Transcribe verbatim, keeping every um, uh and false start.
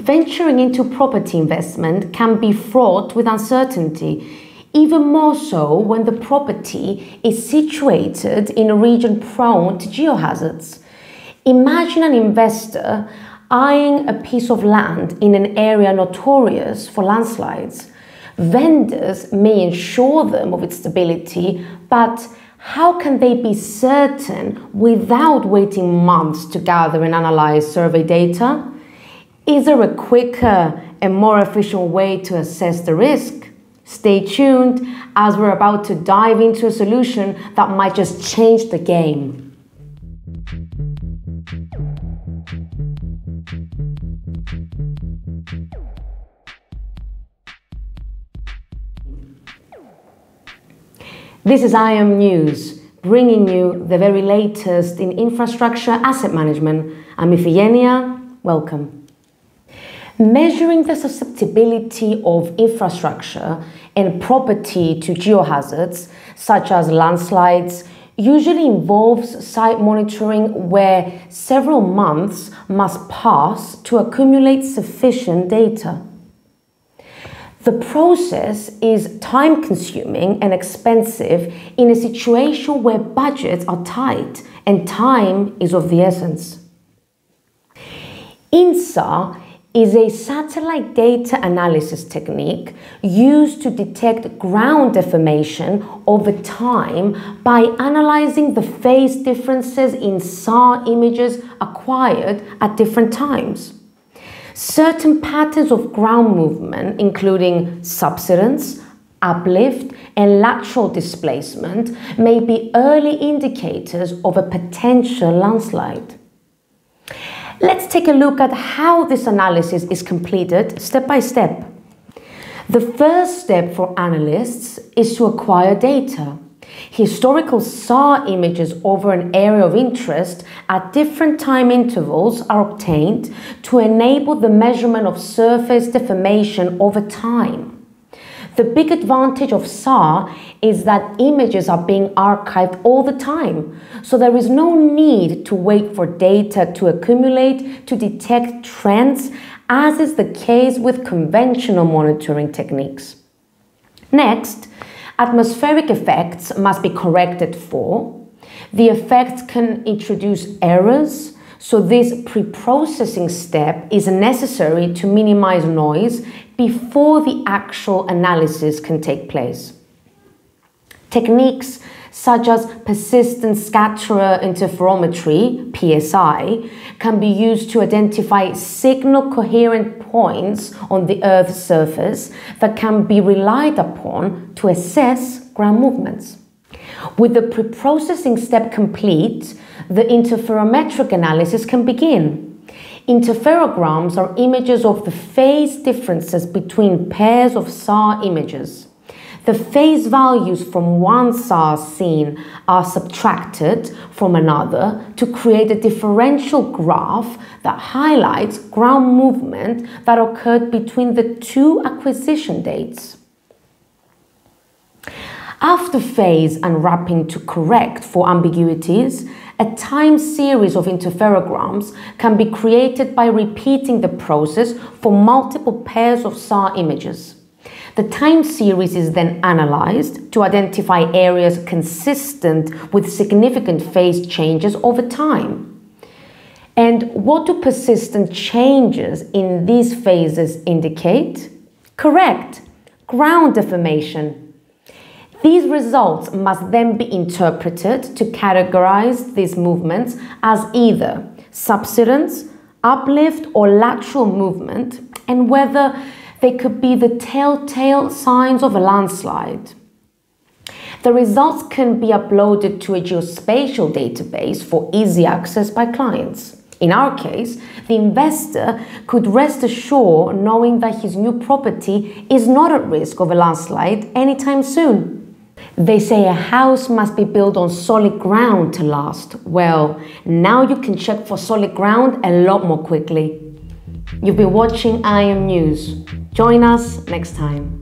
venturing into property investment can be fraught with uncertainty, even more so when the property is situated in a region prone to geohazards. Imagine an investor eyeing a piece of land in an area notorious for landslides. Vendors may assure them of its stability, but how can they be certain without waiting months to gather and analyze survey data? Is there a quicker and more efficient way to assess the risk? Stay tuned, as we're about to dive into a solution that might just change the game. This is I A M News, bringing you the very latest in infrastructure asset management. I'm Iphigenia, welcome. Measuring the susceptibility of infrastructure and property to geohazards, such as landslides, usually involves site monitoring where several months must pass to accumulate sufficient data. The process is time-consuming and expensive in a situation where budgets are tight and time is of the essence. InSAR is a satellite data analysis technique used to detect ground deformation over time by analyzing the phase differences in S A R images acquired at different times. Certain patterns of ground movement, including subsidence, uplift, and lateral displacement, may be early indicators of a potential landslide. Let's take a look at how this analysis is completed step by step. The first step for analysts is to acquire data. Historical S A R images over an area of interest at different time intervals are obtained to enable the measurement of surface deformation over time. The big advantage of S A R is that images are being archived all the time, so there is no need to wait for data to accumulate to detect trends, as is the case with conventional monitoring techniques. Next, atmospheric effects must be corrected for. The effects can introduce errors, so this pre-processing step is necessary to minimize noise before the actual analysis can take place. Techniques such as persistent scatterer interferometry, P S I, can be used to identify signal coherent points on the Earth's surface that can be relied upon to assess ground movements. With the pre-processing step complete, the interferometric analysis can begin. Interferograms are images of the phase differences between pairs of S A R images. The phase values from one S A R scene are subtracted from another to create a differential graph that highlights ground movement that occurred between the two acquisition dates. After phase unwrapping to correct for ambiguities, a time series of interferograms can be created by repeating the process for multiple pairs of S A R images. The time series is then analyzed to identify areas consistent with significant phase changes over time. And what do persistent changes in these phases indicate? Correct, ground deformation. These results must then be interpreted to categorize these movements as either subsidence, uplift, or lateral movement, and whether they could be the telltale signs of a landslide. The results can be uploaded to a geospatial database for easy access by clients. In our case, the investor could rest assured knowing that his new property is not at risk of a landslide anytime soon. They say a house must be built on solid ground to last. Well, now you can check for solid ground a lot more quickly. You've been watching I A M News. Join us next time.